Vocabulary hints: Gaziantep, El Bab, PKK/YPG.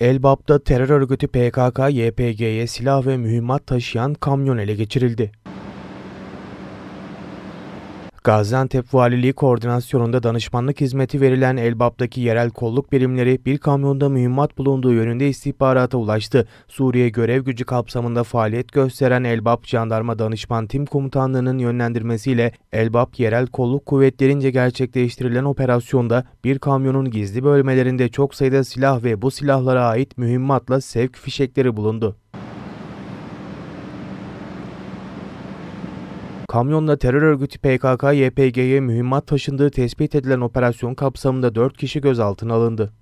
El Bab'da terör örgütü PKK/YPG'ye silah ve mühimmat taşıyan kamyon ele geçirildi. Gaziantep Valiliği koordinasyonunda danışmanlık hizmeti verilen El Bab'daki yerel kolluk birimleri bir kamyonda mühimmat bulunduğu yönünde istihbarata ulaştı. Suriye görev gücü kapsamında faaliyet gösteren El Bab Jandarma Danışman Tim Komutanlığı'nın yönlendirmesiyle El Bab Yerel Kolluk Kuvvetlerince gerçekleştirilen operasyonda bir kamyonun gizli bölmelerinde çok sayıda silah ve bu silahlara ait mühimmatla sevk fişekleri bulundu. Kamyonla terör örgütü PKK/YPG'ye mühimmat taşındığı tespit edilen operasyon kapsamında 4 kişi gözaltına alındı.